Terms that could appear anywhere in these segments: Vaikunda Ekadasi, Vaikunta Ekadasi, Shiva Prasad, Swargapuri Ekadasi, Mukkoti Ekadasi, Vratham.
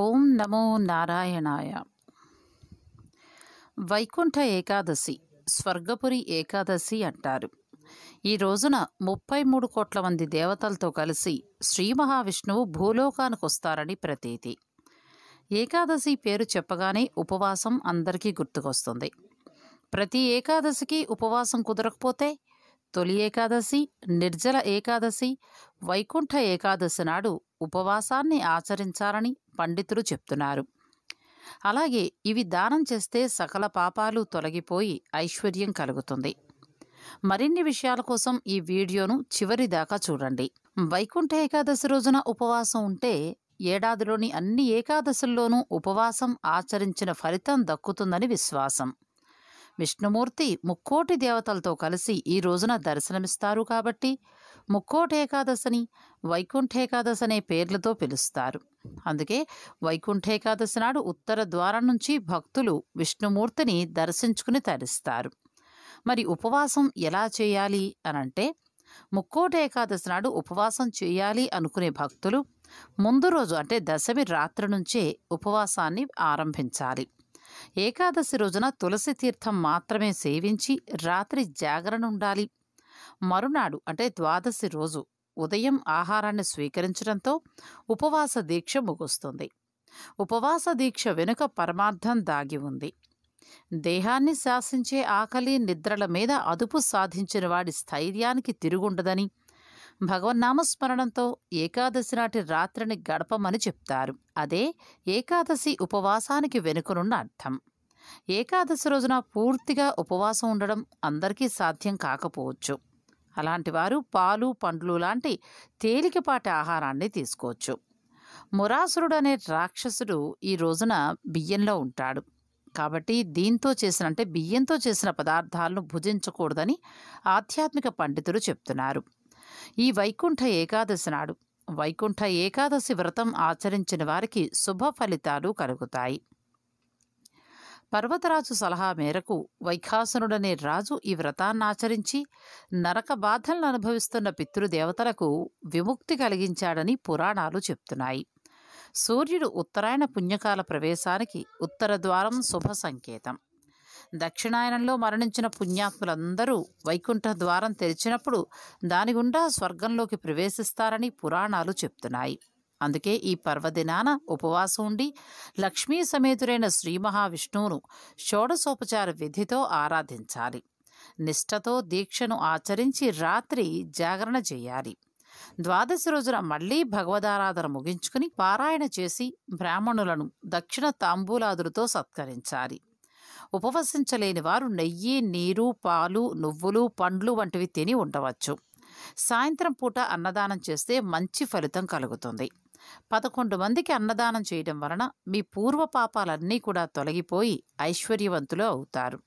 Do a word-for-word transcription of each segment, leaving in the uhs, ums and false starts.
Om Namo Narayanaya. Vaikunta Ekadasi, Swargapuri Ekadasi antaru. ఈ రోజున ముప్పై మూడు కోట్ల మంది దేవతలతో కలిసి శ్రీ మహావిష్ణువు భూలోకానికి వస్తారని ప్రతీతి. ఏకాదశి పేరు చెప్పగానే ఉపవాసం అందరికీ గుర్తుకొస్తుంది. ప్రతి ఏకాదశికి ఉపవాసం కుదరకపోతే తొలి ఏకాదశి, నిర్జల ఏకాదశి, వైకుంఠ ఏకాదశి నాడు ఉపవాసాన్ని ఆచరించాలని పండితులు చెప్తున్నారు. అలాగే ఇవి దానం చేస్తే సకల పాపాలు తొలగిపోయి ఐశ్వర్యం కలుగుతుంది. మరిన్ని విషయాల కోసం ఈ వీడియోను చివరి దాకా చూడండి. వైకుంఠ ఏకాదశి రోజున ఉపవాసం ఉంటే ఏడాదిలోని అన్ని ఏకాదశుల్లోనూ ఉపవాసం ఆచరించిన ఫలితం దక్కుతుందని విశ్వాసం. విష్ణుమూర్తి ముక్కోటి దేవతలతో కలిసి ఈ రోజున దర్శనమిస్తారు కాబట్టి ముక్కోటి ఏకాదశిని వైకుంఠ ఏకాదశి అనే పేర్లతో పిలుస్తారు. అందుకే వైకుంఠ ఏకాదశి నాడు ఉత్తర ద్వారం నుంచి భక్తులు విష్ణుమూర్తిని దర్శించుకుని తరిస్తారు. మరి ఉపవాసం ఎలా చేయాలి అనంటే, ముక్కోటి ఏకాదశి నాడు ఉపవాసం చేయాలి అనుకునే భక్తులు ముందు రోజు అంటే దశమి రాత్రి నుంచే ఉపవాసాన్ని ఆరంభించాలి. ఏకాదశి రోజున తులసి తీర్థం మాత్రమే సేవించి రాత్రి జాగరణ ఉండాలి. మరునాడు అంటే ద్వాదశి రోజు ఉదయం ఆహారాన్ని స్వీకరించడంతో ఉపవాస దీక్ష ముగుస్తుంది. ఉపవాస దీక్ష వెనుక పరమార్థం దాగి ఉంది. దేహాన్ని శాసించే ఆకలి నిద్రల మీద అదుపు సాధించిన వాడి స్థైర్యానికి తిరుగుండదని భగవన్నామస్మరణంతో ఏకాదశి నాటి రాత్రిని గడపమని చెప్తారు. అదే ఏకాదశి ఉపవాసానికి వెనుకనున్న అర్థం. ఏకాదశి రోజున పూర్తిగా ఉపవాసం ఉండడం అందరికీ సాధ్యం కాకపోవచ్చు. అలాంటి వారు పాలు, పండ్లు లాంటి తేలికపాటి ఆహారాన్ని తీసుకోవచ్చు. మురాసురుడు అనే రాక్షసుడు ఈ రోజున బియ్యంలో ఉంటాడు కాబట్టి దీంతో చేసిన అంటే బియ్యంతో చేసిన పదార్థాలను భుజించకూడదని ఆధ్యాత్మిక పండితులు చెప్తున్నారు. ఈ వైకుంఠ ఏకాదశి నాడు వైకుంఠ ఏకాదశి వ్రతం ఆచరించిన వారికి శుభ ఫలితాలు కలుగుతాయి. పర్వతరాజు సలహా మేరకు వైఖాసునుడనే రాజు ఈ వ్రతాన్ని ఆచరించి నరక బాధలను అనుభవిస్తున్న పితృదేవతలకు విముక్తి కలిగించాడని పురాణాలు చెప్తున్నాయి. సూర్యుడు ఉత్తరాయణ పుణ్యకాల ప్రవేశానికి ఉత్తర ద్వారం శుభ సంకేతం. దక్షిణాయనంలో మరణించిన పుణ్యాత్ములందరూ వైకుంఠ ద్వారం తెరిచినప్పుడు దాని గుండా స్వర్గంలోకి ప్రవేశిస్తారని పురాణాలు చెప్తున్నాయి. అందుకే ఈ పర్వదినాన ఉపవాసం ఉండి లక్ష్మీ సమేతుడైన శ్రీ మహావిష్ణువును షోడశోపచార విధితో ఆరాధించాలి. నిష్ఠతో దీక్షను ఆచరించి రాత్రి జాగరణ చేయాలి. ద్వాదశి రోజున మళ్లీ భగవదారాధన ముగించుకుని పారాయణ చేసి బ్రాహ్మణులను దక్షిణ తాంబూలాదులతో సత్కరించాలి. ఉపవసించలేని వారు నెయ్యి, నీరు, పాలు, నువ్వులు, పండ్లు వంటివి తిని ఉండవచ్చు. సాయంత్రం పూట అన్నదానం చేస్తే మంచి ఫలితం కలుగుతుంది. పదకొండు మందికి అన్నదానం చేయడం వలన మీ పూర్వ పాపాలన్నీ కూడా తొలగిపోయి ఐశ్వర్యవంతులు అవుతారు.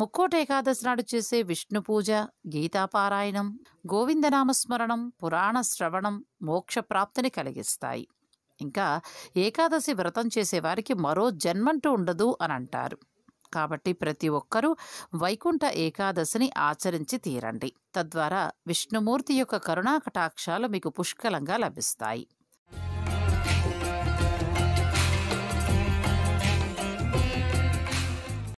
ముక్కోటి ఏకాదశి నాడు చేసే విష్ణు పూజ, గీతాపారాయణం, గోవిందనామస్మరణం, పురాణ శ్రవణం మోక్షప్రాప్తిని కలిగిస్తాయి. ఇంకా ఏకాదశి వ్రతం చేసేవారికి మరో జన్మంటూ ఉండదు అని అంటారు. కాబట్టి ప్రతి ఒక్కరూ వైకుంఠ ఏకాదశిని ఆచరించి తీరండి. తద్వారా విష్ణుమూర్తి యొక్క కరుణాకటాక్షాలు మీకు పుష్కలంగా లభిస్తాయి.